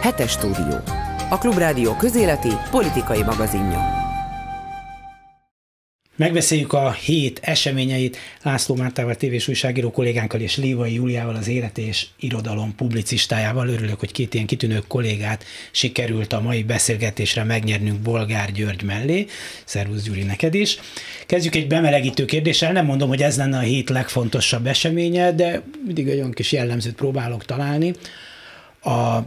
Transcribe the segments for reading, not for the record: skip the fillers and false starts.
Hetes Stúdió, a Klubrádió közéleti, politikai magazinja. Megbeszéljük a hét eseményeit László Mártával, tévés újságíró kollégánkkal, és Lévai Júliával, az Élet és Irodalom publicistájával. Örülök, hogy két ilyen kitűnő kollégát sikerült a mai beszélgetésre megnyernünk Bolgár György mellé. Szervusz, Gyuri, neked is. Kezdjük egy bemelegítő kérdéssel. Nem mondom, hogy ez lenne a hét legfontosabb eseménye, de mindig olyan kis jellemzőt próbálok találni. A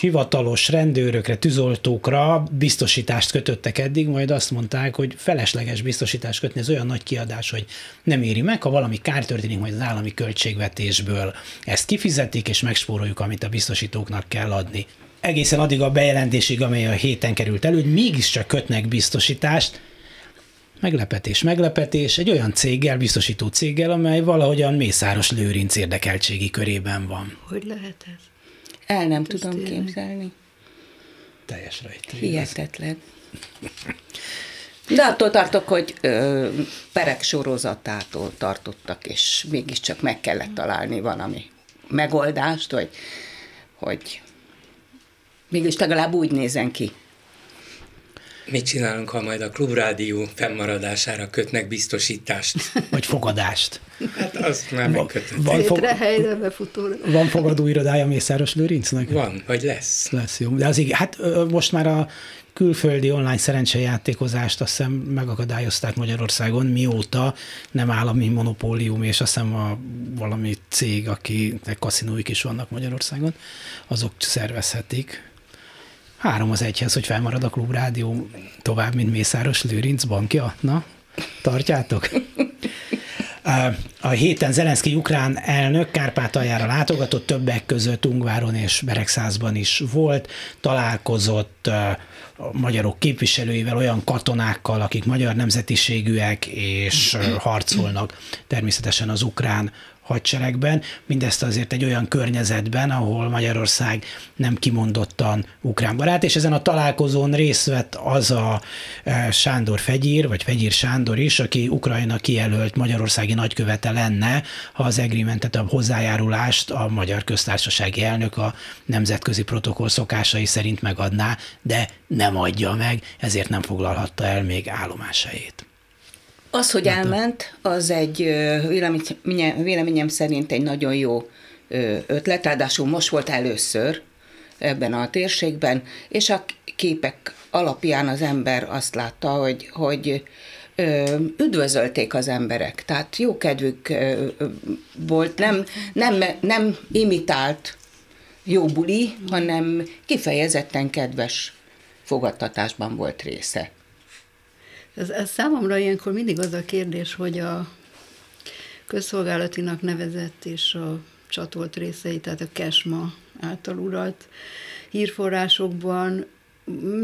hivatalos rendőrökre, tűzoltókra biztosítást kötöttek eddig, majd azt mondták, hogy felesleges biztosítást kötni, ez olyan nagy kiadás, hogy nem éri meg, ha valami kár történik, majd az állami költségvetésből ezt kifizetik, és megspóroljuk, amit a biztosítóknak kell adni. Egészen addig a bejelentésig, amely a héten került elő, hogy mégiscsak kötnek biztosítást. Meglepetés, meglepetés, egy olyan céggel, biztosító céggel, amely valahogyan Mészáros Lőrinc érdekeltségi körében van. Hogy lehet ez? El nem tudom képzelni. Teljes rajta. Hihetetlen. De attól tartok, hogy perek sorozatától tartottak, és mégiscsak meg kellett találni valami megoldást, hogy mégis legalább úgy nézzen ki. Mit csinálunk, ha majd a Klubrádió fennmaradására kötnek biztosítást? Vagy fogadást. Hát azt már megkötötték. Van fogadóirodája Mészáros Lőrincnek? Van, vagy lesz. Lesz, jó. De az igen, hát most már a külföldi online szerencsejátékozást azt hiszem megakadályozták Magyarországon, mióta nem állami monopólium, és azt hiszem a valami cég, akinek kaszinóik is vannak Magyarországon, azok szervezhetik. 3-1-hez, hogy felmarad a Klubrádió tovább, mint Mészáros Lőrinc bankja. Na, tartjátok? A héten Zelenszkij ukrán elnök Kárpátaljára látogatott, többek között Ungváron és Beregszászban is volt, találkozott a magyarok képviselőivel, olyan katonákkal, akik magyar nemzetiségűek, és harcolnak természetesen az ukrán hadseregben, mindezt azért egy olyan környezetben, ahol Magyarország nem kimondottan ukrán barát, és ezen a találkozón részt vett az a Sándor Fegyir, vagy Fegyir Sándor is, aki Ukrajna kijelölt magyarországi nagykövete lenne, ha az agreementet, a hozzájárulást a Magyar Köztársasági elnök a nemzetközi protokoll szokásai szerint megadná, de nem adja meg, ezért nem foglalhatta el még állomásait. Az, hogy elment, az egy véleményem szerint egy nagyon jó ötlet, ráadásul most volt először ebben a térségben, és a képek alapján az ember azt látta, hogy üdvözölték az emberek, tehát jó kedvük volt, nem imitált jó buli, hanem kifejezetten kedves fogadtatásban volt része. Ez számomra ilyenkor mindig az a kérdés, hogy a közszolgálatinak nevezett és a csatolt részei, tehát a Kesma által uralt hírforrásokban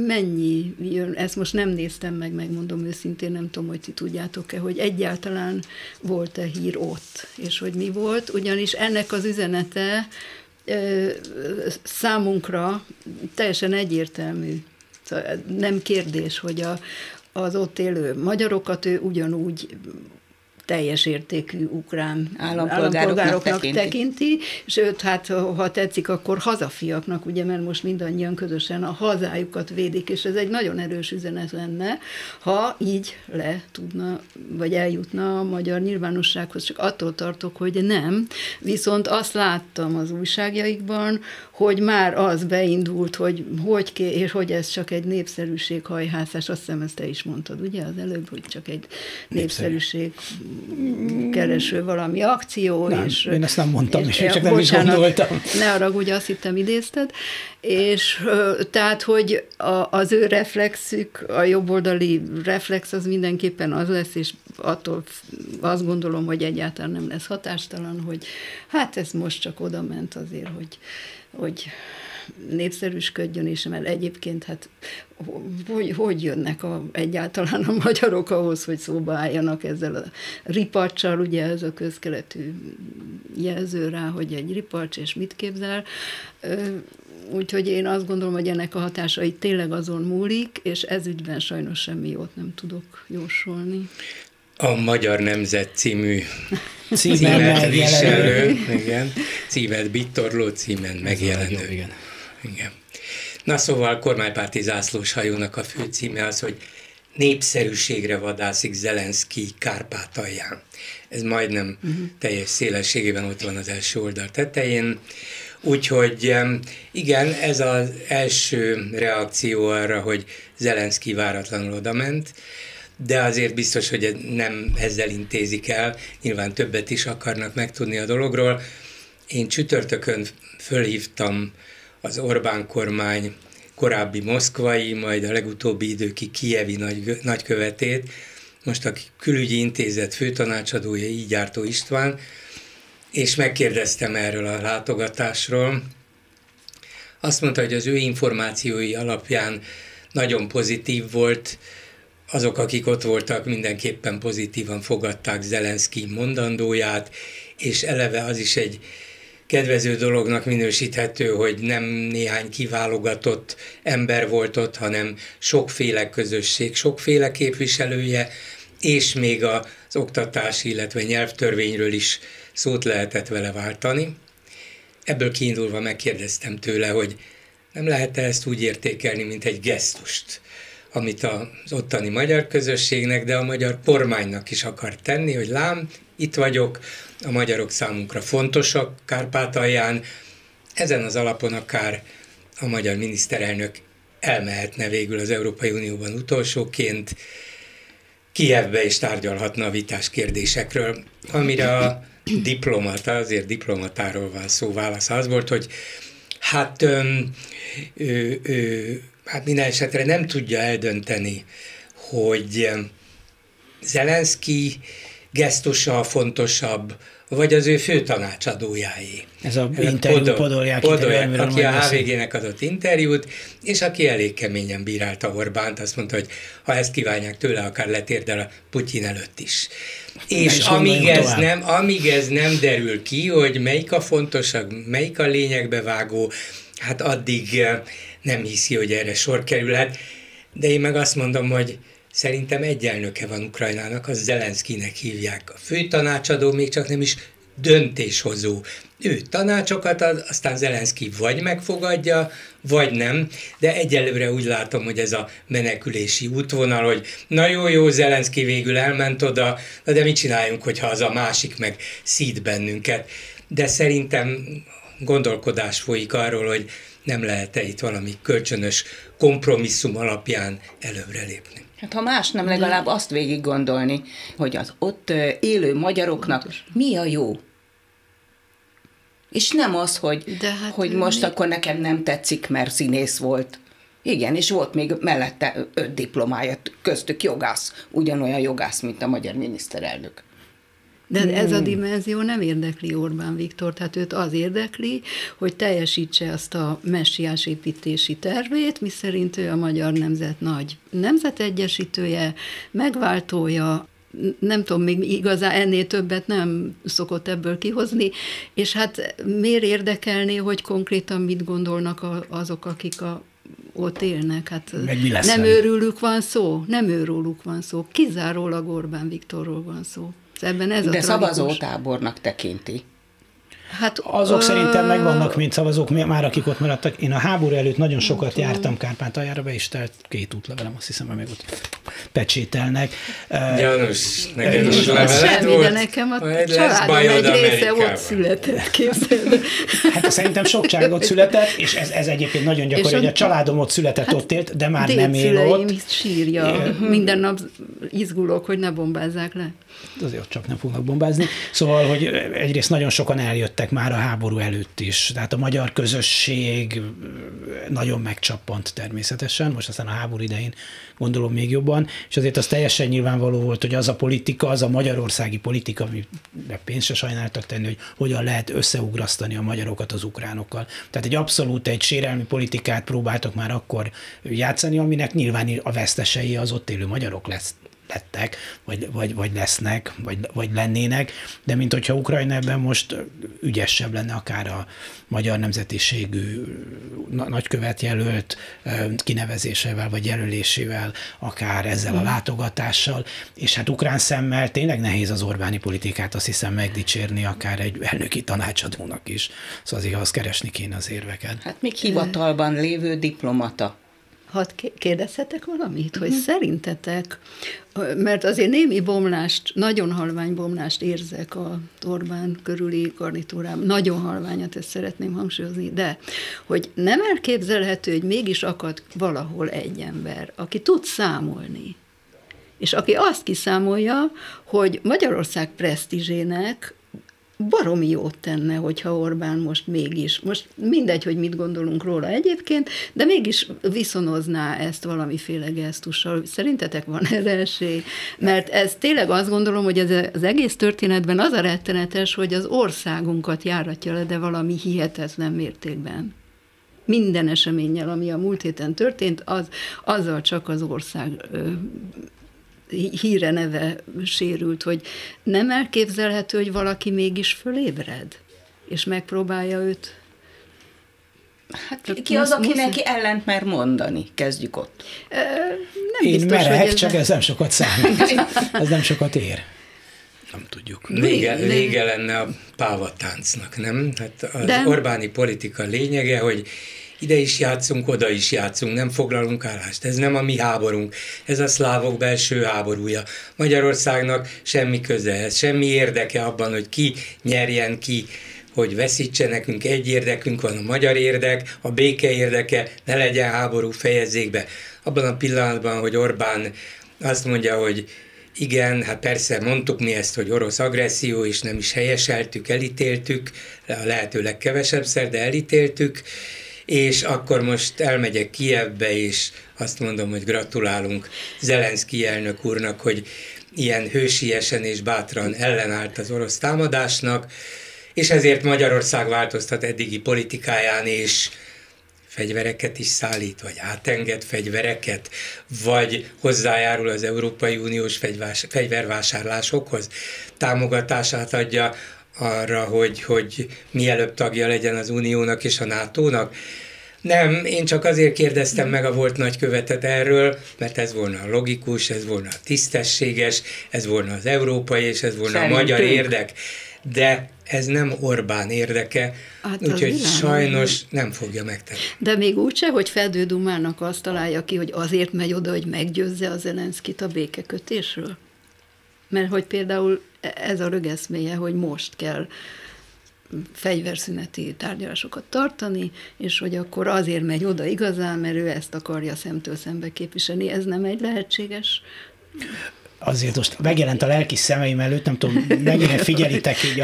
mennyi jön, ezt most nem néztem meg, megmondom őszintén, nem tudom, hogy ti tudjátok-e, hogy egyáltalán volt-e hír ott, és hogy mi volt, ugyanis ennek az üzenete számunkra teljesen egyértelmű. Szóval nem kérdés, hogy az ott élő magyarokat ő ugyanúgy teljes értékű ukrán állampolgároknak tekinti, sőt, hát ha tetszik, akkor hazafiaknak, ugye, mert most mindannyian közösen a hazájukat védik, és ez egy nagyon erős üzenet lenne, ha így le tudna, vagy eljutna a magyar nyilvánossághoz, csak attól tartok, hogy nem, viszont azt láttam az újságjaikban, hogy már az beindult, hogy ez csak egy népszerűséghajhászás, azt hiszem, ezt te is mondtad, ugye, az előbb, hogy csak egy népszerűség kereső valami akció. Nem, és én ezt nem mondtam, és csak nem is gondoltam. Ne haragudj, azt hittem idézted. És tehát, hogy az ő reflexük, a jobboldali reflex az mindenképpen az lesz, és attól azt gondolom, hogy egyáltalán nem lesz hatástalan, hogy hát ez most csak oda ment azért, hogy népszerűsködjön, és mert egyébként hát hogy jönnek egyáltalán a magyarok ahhoz, hogy szóba álljanak ezzel a riparccsal, ugye ez a közkeletű jelző rá, hogy egy riparcs, és mit képzel. Úgyhogy én azt gondolom, hogy ennek a hatásai tényleg azon múlik, és ez ügyben sajnos semmi jót nem tudok jósolni. A Magyar Nemzet című címet viselő, igen, címet bittorló, címen megjelenő. Igen. Na szóval kormánypárti zászlós hajónak a főcíme az, hogy népszerűségre vadászik Zelenszkij Kárpátalján. Ez majdnem teljes szélességében ott van az első oldal tetején. Úgyhogy igen, ez az első reakció arra, hogy Zelenszkij váratlanul odament, de azért biztos, hogy nem ezzel intézik el, nyilván többet is akarnak megtudni a dologról. Én csütörtökön fölhívtam az Orbán kormány korábbi moszkvai, majd a legutóbbi időki kijevi nagykövetét, most a külügyi intézet főtanácsadója Ígyártó István, és megkérdeztem erről a látogatásról. Azt mondta, hogy az ő információi alapján nagyon pozitív volt, azok, akik ott voltak, mindenképpen pozitívan fogadták Zelenszkij mondandóját, és eleve az is egy kedvező dolognak minősíthető, hogy nem néhány kiválogatott ember volt ott, hanem sokféle közösség, sokféle képviselője, és még az oktatási, illetve nyelvtörvényről is szót lehetett vele váltani. Ebből kiindulva megkérdeztem tőle, hogy nem lehet-e ezt úgy értékelni, mint egy gesztust, amit az ottani magyar közösségnek, de a magyar kormánynak is akar tenni, hogy lám, itt vagyok, a magyarok számunkra fontosak Kárpátalján, ezen az alapon akár a magyar miniszterelnök elmehetne végül az Európai Unióban utolsóként, Kijevbe is tárgyalhatna a vitás kérdésekről, amire a diplomata, azért diplomatáról van szó, válasz az volt, hogy hát minden esetre nem tudja eldönteni, hogy Zelenszkij gesztusa fontosabb, vagy az ő főtanácsadójáé. Ez a interjú Podolják, aki a HVG-nek adott interjút, és aki elég keményen bírálta Orbánt, azt mondta, hogy ha ezt kívánják tőle, akár letérdel a Putyin előtt is. És amíg ez nem derül ki, hogy melyik a fontosabb, melyik a lényegbe vágó, hát addig nem hiszi, hogy erre sor kerülhet. De én meg azt mondom, hogy szerintem egy elnöke van Ukrajnának, az Zelenszkijnek hívják. A főtanácsadó még csak nem is döntéshozó. Ő tanácsokat ad, aztán Zelenszkij vagy megfogadja, vagy nem, de egyelőre úgy látom, hogy ez a menekülési útvonal, hogy na jó, Zelenszkij végül elment oda, de mit csináljunk, hogyha az a másik meg szít bennünket. De szerintem gondolkodás folyik arról, hogy nem lehet-e itt valami kölcsönös kompromisszum alapján előbbre lépni. Hát ha más nem, legalább azt végig gondolni, hogy az ott élő magyaroknak mi a jó. És nem az, hogy, hát hogy most akkor nekem nem tetszik, mert színész volt. Igen, és volt még mellette 5 diplomája, köztük jogász, ugyanolyan jogász, mint a magyar miniszterelnök. De ez a dimenzió nem érdekli Orbán Viktor, tehát őt az érdekli, hogy teljesítse azt a messiás építési tervét, miszerint ő a magyar nemzet nagy nemzetegyesítője, megváltója, nem tudom, még igazán ennél többet nem szokott ebből kihozni, és hát miért érdekelné, hogy konkrétan mit gondolnak azok, akik ott élnek, hát nem őrülük van szó, nem őróluk van szó, kizárólag Orbán Viktorról van szó. Ebben ez de szavazótábornak tekinti. Hát, azok szerintem megvannak, mint szavazók, már akik ott maradtak. Én a háború előtt nagyon sokat jártam Kárpátaljára, be is telt 2 útlevelem, azt hiszem, hogy még ott pecsételnek. János, nekem is levelet volt. De nekem a családom egy része ott született, képzelni. Hát szerintem soktság ott született, és ez egyébként nagyon gyakori, hogy a családom ott született, ott élt, de már nem él ott. Sírja. Minden nap izgulok, hogy ne bombázzák le. Azért csak nem fognak bombázni. Szóval, hogy egyrészt nagyon sokan eljött már a háború előtt is. Tehát a magyar közösség nagyon megcsappant természetesen, most aztán a háború idején gondolom még jobban, és azért az teljesen nyilvánvaló volt, hogy az a politika, az a magyarországi politika, amire pénzt se sajnáltak tenni, hogy hogyan lehet összeugrasztani a magyarokat az ukránokkal. Tehát egy abszolút egy sérelmi politikát próbáltak már akkor játszani, aminek nyilván a vesztesei az ott élő magyarok lettek, vagy lesznek, vagy lennének, de mint hogyha Ukrajna ebben most ügyesebb lenne akár a magyar nemzetiségű nagykövet jelölt kinevezésével vagy jelölésével, akár ezzel a látogatással, és hát ukrán szemmel tényleg nehéz az Orbáni politikát, azt hiszem, megdicsérni akár egy elnöki tanácsadónak is. Szóval azért azt keresni kéne az érveket. Hát még hivatalban lévő diplomata. Hadd kérdezhetek valamit, hogy szerintetek, mert azért némi bomlást, nagyon halvány bomlást érzek a Orbán körüli garnitúrám, nagyon halványat, ezt szeretném hangsúlyozni, de hogy nem elképzelhető, hogy mégis akad valahol egy ember, aki tud számolni, és aki azt kiszámolja, hogy Magyarország presztízsének baromi jót tenne, hogyha Orbán most mégis, most mindegy, hogy mit gondolunk róla egyébként, de mégis viszonozná ezt valamiféle gesztussal. Szerintetek van erre esély? Mert ez tényleg, azt gondolom, hogy ez az egész történetben az a rettenetes, hogy az országunkat járatja le, de valami hihetetlen mértékben. Minden eseménnyel, ami a múlt héten történt, azzal csak az ország híre neve sérült, hogy nem elképzelhető, hogy valaki mégis fölébred, és megpróbálja őt. Hát ki az, aki neki ellent mer mondani? Kezdjük ott. Nem én biztos, merek, hogy ez csak ez nem sokat számít. Ez nem sokat ér. Nem tudjuk. Vége lenne a pávatáncnak, nem? Hát az Orbáni politika lényege, hogy ide is játszunk, oda is játszunk, nem foglalunk állást. Ez nem a mi háborunk, ez a szlávok belső háborúja. Magyarországnak semmi köze ehhez, semmi érdeke abban, hogy ki nyerjen ki, hogy veszítsen, nekünk egy érdekünk van, a magyar érdek, a béke érdeke, ne legyen háború, fejezzék be. Abban a pillanatban, hogy Orbán azt mondja, hogy igen, hát persze mondtuk mi ezt, hogy orosz agresszió, és nem is helyeseltük, elítéltük, a lehető legkevesebbszer, de elítéltük, és akkor most elmegyek Kijevbe, és azt mondom, hogy gratulálunk Zelenszkij elnök úrnak, hogy ilyen hősiesen és bátran ellenállt az orosz támadásnak, és ezért Magyarország változtat eddigi politikáján, és fegyvereket is szállít, vagy átenged fegyvereket, vagy hozzájárul az Európai Uniós fegyvervásárlásokhoz, támogatását adja arra, hogy mielőbb tagja legyen az Uniónak és a NATO-nak. Nem, én csak azért kérdeztem meg a volt nagykövetet erről, mert ez volna a logikus, ez volna a tisztességes, ez volna az európai, és ez volna szerintünk a magyar érdek. De ez nem Orbán érdeke, hát úgyhogy sajnos nem fogja megtenni. De még úgyse, hogy Fedő Dumának azt találja ki, hogy azért megy oda, hogy meggyőzze a Zelenszkijt a békekötésről? Mert hogy például ez a rögeszméje, hogy most kell fegyverszüneti tárgyalásokat tartani, és hogy akkor azért megy oda igazán, mert ő ezt akarja szemtől szembe képviselni. Ez nem egy lehetséges... Azért most megjelent a lelki szemeim előtt, nem tudom, mennyire figyelitek így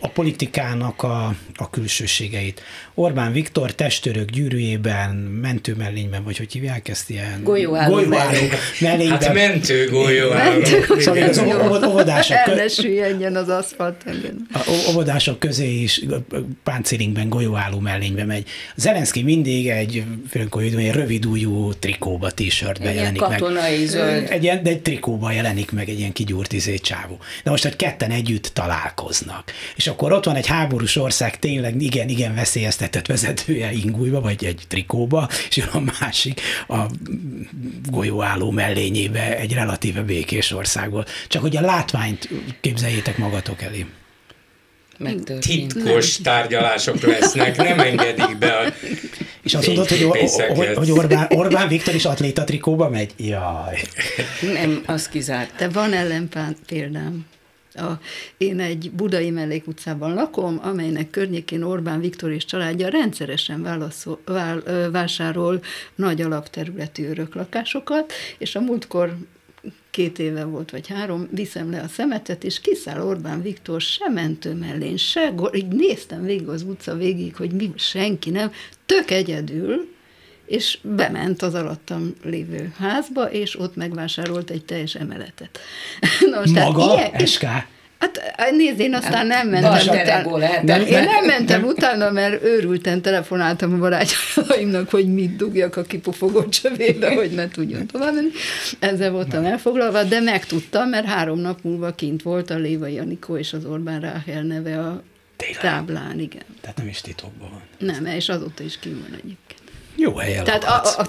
a politikának a külsőségeit. Orbán Viktor testőrök gyűrűjében, mentőmellényben, vagy hogy hívják ezt ilyen? Golyóálló mellényben. Hát mentőgolyóálló. Szóval az óvodások el ne süllyedjen az aszfalt. A óvodások közé is páncélingben, golyóálló mellényben megy. Zelenszkij mindig egy rövidújú trikóba, t-shirtben jelenik meg. Egy katonai zöld. Egy trikóban jelenik meg egy ilyen kigyúrt csávó. De most, hogy ketten együtt találkoznak. És akkor ott van egy háborús ország tényleg igen veszélyeztetett vezetője ingújba, vagy egy trikóba, és jön a másik a golyóálló mellényébe egy relatíve békés országból. Csak hogy a látványt képzeljétek magatok elé. Titkos tárgyalások lesznek, nem engedik be a... És azt mondod, hogy Orbán Viktor is atléta trikóba megy? Jaj. Nem, az kizárt. De van ellenpéldám. Én egy budai mellékutcában lakom, amelynek környékén Orbán Viktor és családja rendszeresen vásárol nagy alapterületű öröklakásokat, és a múltkor 2 éve volt, vagy 3, viszem le a szemetet, és kiszáll Orbán Viktor, se mentőmellény, se, így néztem végig az utca végig, hogy senki nem, tök egyedül, és bement az alattam lévő házba, és ott megvásárolt egy teljes emeletet. Nos, maga? SK? Hát nézd, én aztán nem mentem utána. Én nem mentem utána, mert őrülten telefonáltam a barátjaimnak, hogy mit dugjak a kipufogott csövébe, hogy ne tudjon tovább menni. Ezzel voltam elfoglalva, de megtudtam, mert 3 nap múlva kint volt a Lévai Janikó és az Orbán Ráhel neve Tényleg? Táblán, igen. Tehát nem is titokban van. Nem, és azóta is kívül van egyébként. Jó helyen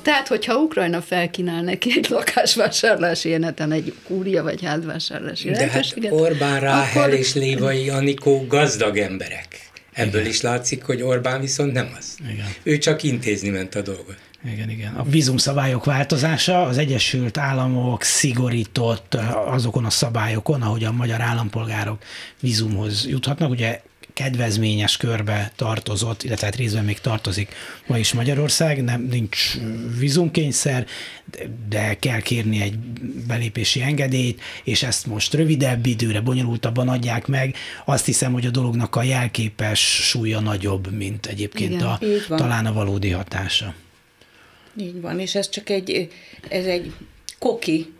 tehát, hogyha Ukrajna felkínál neki egy lakásvásárlási életen, egy kúria vagy házvásárlási lehetőséget. Hát Orbán Ráhel akkor... és Lévai Anikó gazdag emberek. Ebből is látszik, hogy Orbán viszont nem az. Igen. Ő csak intézni ment a dolgot. Igen, igen. A vízumszabályok változása, az Egyesült Államok szigorított azokon a szabályokon, ahogy a magyar állampolgárok vízumhoz juthatnak. Ugye kedvezményes körbe tartozott, illetve hát részben még tartozik ma is Magyarország, nem, nincs vízumkényszer, de kell kérni egy belépési engedélyt, és ezt most rövidebb időre, bonyolultabban adják meg. Azt hiszem, hogy a dolognak a jelképes súlya nagyobb, mint egyébként igen, talán a valódi hatása. Így van, és ez csak egy koki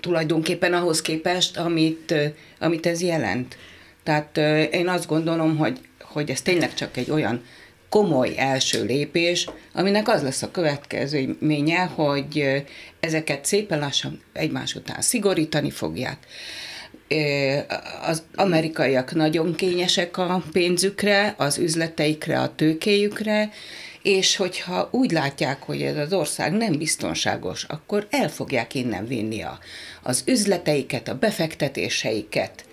tulajdonképpen ahhoz képest, amit ez jelent. Tehát én azt gondolom, hogy ez tényleg csak egy olyan komoly első lépés, aminek az lesz a következménye, hogy ezeket szépen lassan egymás után szigorítani fogják. Az amerikaiak nagyon kényesek a pénzükre, az üzleteikre, a tőkéjükre, és hogyha úgy látják, hogy ez az ország nem biztonságos, akkor el fogják innen vinni az üzleteiket, a befektetéseiket.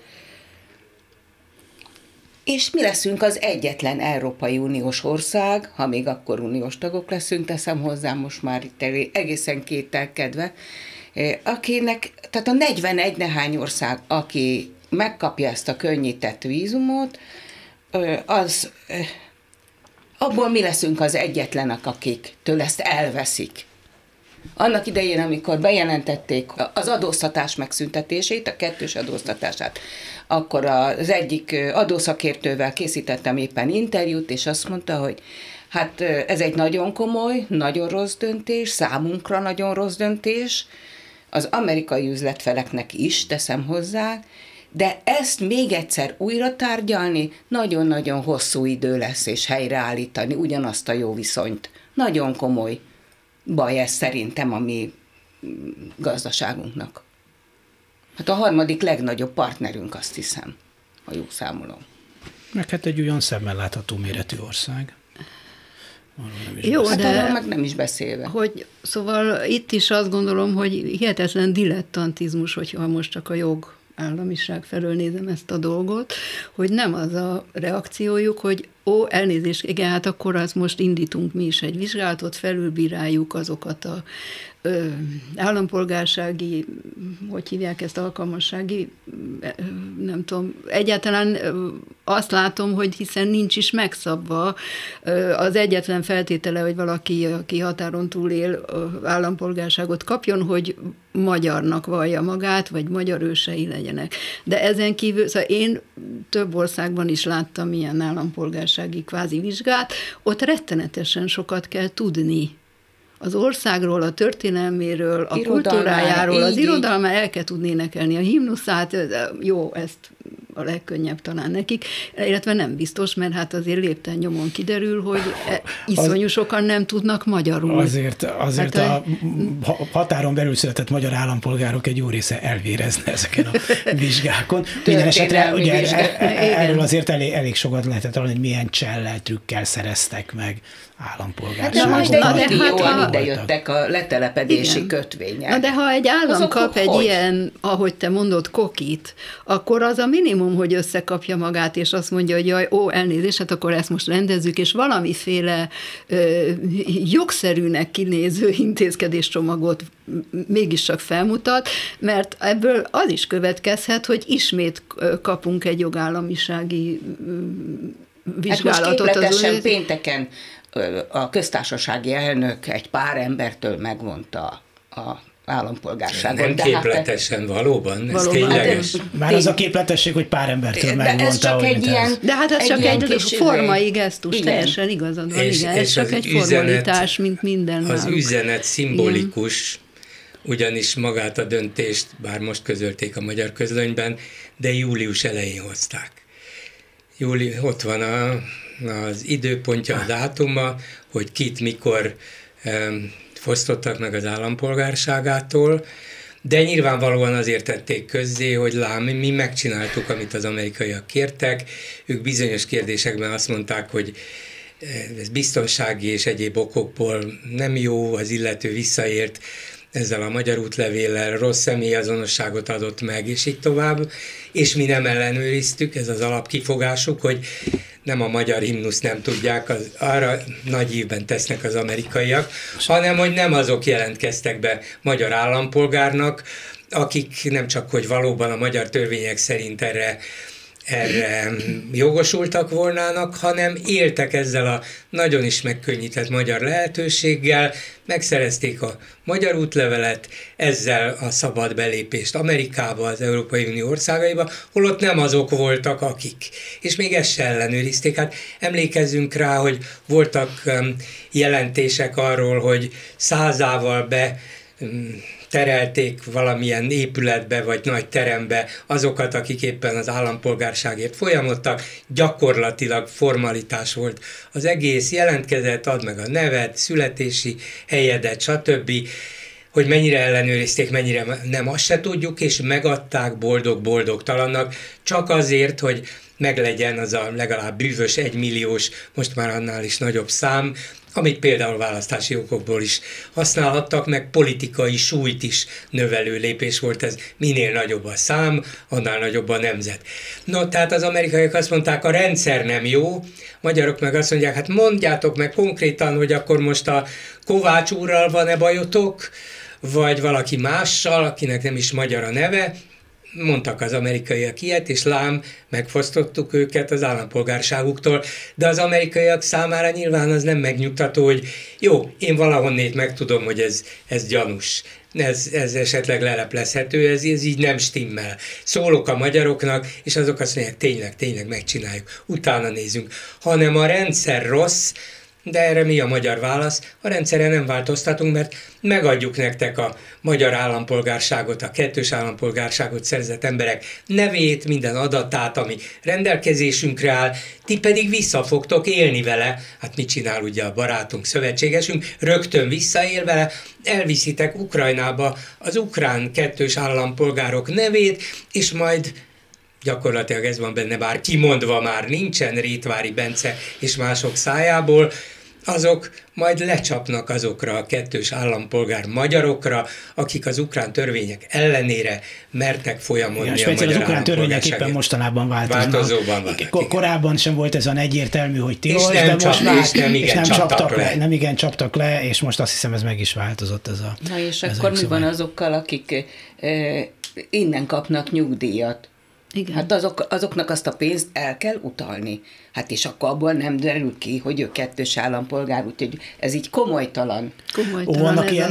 És mi leszünk az egyetlen Európai Uniós ország, ha még akkor uniós tagok leszünk, teszem hozzá most már itt egészen kételkedve, akinek, tehát a 41 nehány ország, aki megkapja ezt a könnyített vízumot, az... abból mi leszünk az egyetlenek, akiktől ezt elveszik. Annak idején, amikor bejelentették az adóztatás megszüntetését, a kettős adóztatását, akkor az egyik adószakértővel készítettem éppen interjút, és azt mondta, hogy hát ez egy nagyon komoly, nagyon rossz döntés, számunkra nagyon rossz döntés, az amerikai üzletfeleknek is, teszem hozzá, de ezt még egyszer újra tárgyalni nagyon-nagyon hosszú idő lesz, és helyreállítani ugyanazt a jó viszonyt. Nagyon komoly baj ez szerintem a mi gazdaságunknak. Hát a harmadik legnagyobb partnerünk, azt hiszem, ha jól számolom. Meg hát egy olyan szemmel látható méretű ország. Jó, de meg nem is beszélve. Hogy, szóval itt is azt gondolom, hogy hihetetlen dilettantizmus, hogyha most csak a jog államiság felől nézem ezt a dolgot, hogy nem az a reakciójuk, hogy ó, elnézést, igen, hát akkor az most indítunk mi is egy vizsgálatot, felülbíráljuk azokat a állampolgársági, hogy hívják ezt, alkalmassági, nem tudom, egyáltalán azt látom, hogy hiszen nincs is megszabva az egyetlen feltétele, hogy valaki, aki határon túl él, állampolgárságot kapjon, hogy magyarnak vallja magát, vagy magyar ősei legyenek. De ezen kívül, szóval én több országban is láttam ilyen állampolgársági kvázi vizsgát, ott rettenetesen sokat kell tudni az országról, a történelméről, a kultúrájáról, az irodalmáról, el kell tudni énekelni a himnuszát, jó, ezt a legkönnyebb talán nekik, illetve nem biztos, mert hát azért lépten nyomon kiderül, hogy iszonyú sokan nem tudnak magyarul. Azért hát a határon belül született magyar állampolgárok egy jó része elvérezne ezeken a vizsgákon. Minden esetre ugye erről azért elég sokat lehetett találni, hogy milyen csellel, trükkel szereztek meg állampolgárságot. De hát idejöttek a letelepedési kötvények. Na de ha egy állam kap egy ilyen, ahogy te mondod, kokit, akkor az a minimum, hogy összekapja magát, és azt mondja, hogy jaj, ó, elnézést, hát akkor ezt most rendezzük, és valamiféle jogszerűnek kinéző intézkedéscsomagot mégiscsak felmutat, mert ebből az is következhet, hogy ismét kapunk egy jogállamisági vizsgálatot. Hát most képletesen pénteken a köztársasági elnök egy pár embertől megvonta a állampolgárságot. Nem képletesen, hát, valóban, ez tényleges. Hát már az a képletesség, hogy pár embertől megmondta, hogy ez. De hát ez csak egy formai gesztus, teljesen igazad van, igen. Ez csak egy formalitás, mint minden más. Az üzenet szimbolikus, ugyanis magát a döntést, bár most közölték a Magyar Közlönyben, de július elején hozták. Ott van az időpontja, a dátuma, hogy kit, mikor fosztottak meg az állampolgárságától, de nyilvánvalóan azért tették közzé, hogy lám, mi megcsináltuk, amit az amerikaiak kértek. Ők bizonyos kérdésekben azt mondták, hogy ez biztonsági és egyéb okokból nem jó, az illető visszaért ezzel a magyar útlevéllel, rossz személyazonosságot adott meg, és így tovább. És mi nem ellenőriztük, ez az alapkifogásuk, hogy nem a magyar himnuszt nem tudják, arra nagy hívben tesznek az amerikaiak, hanem hogy nem azok jelentkeztek be magyar állampolgárnak, akik nem csak hogy valóban a magyar törvények szerint erre jogosultak volnának, hanem éltek ezzel a nagyon is megkönnyített magyar lehetőséggel, megszerezték a magyar útlevelet, ezzel a szabad belépést Amerikába, az Európai Unió országaiba, holott nem azok voltak, akik. És még ezt se ellenőrizték. Hát emlékezzünk rá, hogy voltak jelentések arról, hogy százával terelték valamilyen épületbe vagy nagy terembe azokat, akik éppen az állampolgárságért folyamodtak, gyakorlatilag formalitás volt az egész, jelentkezett, add meg a neved, születési helyedet, stb. Hogy mennyire ellenőrizték, mennyire nem, azt se tudjuk, és megadták boldog-boldogtalannak, csak azért, hogy meglegyen az a legalább bűvös 1 milliós, most már annál is nagyobb szám, amit például választási okokból is használhattak, meg politikai súlyt is növelő lépés volt ez. Minél nagyobb a szám, annál nagyobb a nemzet. No, tehát az amerikaiak azt mondták, a rendszer nem jó, magyarok meg azt mondják, hát mondjátok meg konkrétan, hogy akkor most a Kovács úrral van-e bajotok, vagy valaki mással, akinek nem is magyar a neve. Mondtak az amerikaiak ilyet, és lám, megfosztottuk őket az állampolgárságuktól, de az amerikaiak számára nyilván az nem megnyugtató, hogy jó, én valahonnét megtudom, hogy ez gyanús, ez esetleg leleplezhető, ez így nem stimmel. Szólok a magyaroknak, és azok azt mondják, tényleg megcsináljuk, utána nézünk. Hanem a rendszer rossz, de erre mi a magyar válasz? A rendszeren nem változtatunk, mert megadjuk nektek a magyar állampolgárságot, a kettős állampolgárságot szerzett emberek nevét, minden adatát, ami rendelkezésünkre áll, ti pedig vissza fogtok élni vele. Hát mit csinál ugye a barátunk, szövetségesünk? Rögtön visszaél vele, elviszitek Ukrajnába az ukrán kettős állampolgárok nevét, és majd gyakorlatilag ez van benne, bár kimondva már nincsen Rétvári Bence és mások szájából, azok majd lecsapnak azokra a kettős állampolgár magyarokra, akik az ukrán törvények ellenére mertek folyamodni. Igen, a magyar az ukrán törvények éppen mostanában változnak. Korábban sem volt ez a egyértelmű, hogy tilos, de most már nem igen csaptak le, és most azt hiszem ez meg is változott. Ez a, na és ez akkor mi van azokkal, akik innen kapnak nyugdíjat? Igen. Hát azoknak azt a pénzt el kell utalni. Hát és akkor abból nem derül ki, hogy ő kettős állampolgár, úgyhogy ez így komolytalan. Vannak ilyen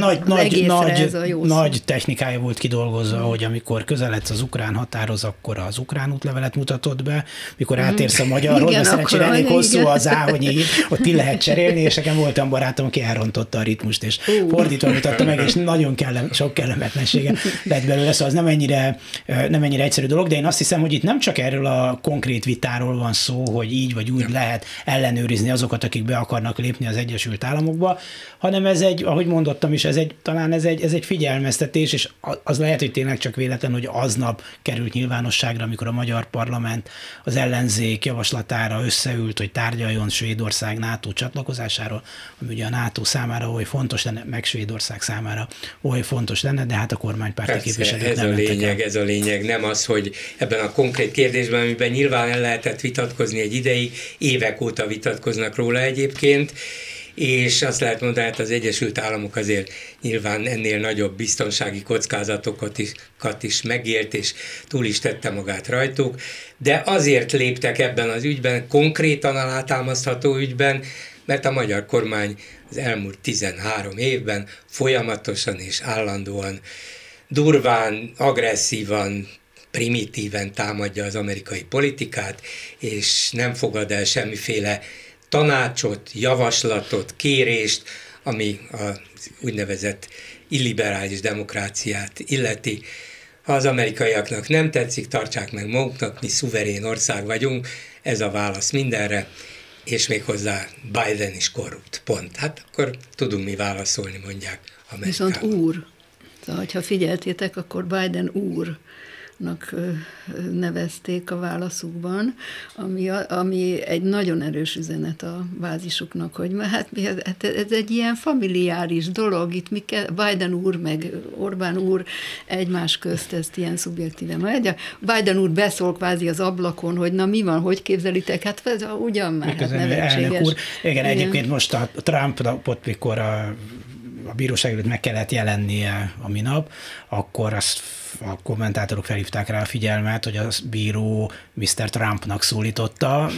nagy technikája volt kidolgozva, hogy amikor közeledsz az ukrán határhoz, akkor az ukrán útlevelet mutatod be, mikor átérsz a magyarhoz, mert szerencsére elég hosszú az A, hogy így, ott ki lehet cserélni, és nekem voltam barátom, aki elrontotta a ritmust, és fordítva mutatta meg, és nagyon sok kellemetlensége lett belőle, szóval az nem ennyire egyszerű dolog, de én azt hiszem, hogy itt nem csak erről a konkrét vitáról van szó, hogy így vagy úgy lehet ellenőrizni azokat, akik be akarnak lépni az Egyesült Államokba, hanem ez egy, ahogy mondottam is, talán ez egy figyelmeztetés, és az lehet, hogy tényleg csak véletlen, hogy aznap került nyilvánosságra, amikor a magyar parlament az ellenzék javaslatára összeült, hogy tárgyaljon Svédország NATO csatlakozásáról, ami ugye a NATO számára oly fontos lenne, meg Svédország számára oly fontos lenne, de hát a kormánypárti képviselők nem mentek el. Ez a lényeg, nem az, hogy ebben a konkrét kérdésben, amiben nyilván el lehetett vitatkozni egy ideig, évek óta vitatkoznak róla egyébként, és azt lehet mondani, hát az Egyesült Államok azért nyilván ennél nagyobb biztonsági kockázatokat is megélt, és túl is tette magát rajtuk, de azért léptek ebben az ügyben, konkrétan alátámasztható ügyben, mert a magyar kormány az elmúlt 13 évben folyamatosan és állandóan durván, agresszívan, primitíven támadja az amerikai politikát, és nem fogad el semmiféle tanácsot, javaslatot, kérést, ami az úgynevezett illiberális demokráciát illeti. Ha az amerikaiaknak nem tetszik, tartsák meg maguknak, mi szuverén ország vagyunk, ez a válasz mindenre, és méghozzá Biden is korrupt, pont. Hát akkor tudunk mi válaszolni, mondják Amerikában. Viszont úr. Szóval, ha figyeltétek, akkor Biden úrnak nevezték a válaszukban, ami egy nagyon erős üzenet a bázisuknak, hogy hát ez egy ilyen familiáris dolog, itt Biden úr meg Orbán úr egymás közt, ezt ilyen szubjektíven. Biden úr beszól kvázi az ablakon, hogy na mi van, hogy képzelitek, hát ez ugyan már hát nevetséges. Úr. Igen, egyébként most a Trumpot, mikor a bíróság előtt meg kellett jelennie a minap, akkor azt a kommentátorok felhívták rá a figyelmet, hogy a bíró Mr. Trumpnak szólította,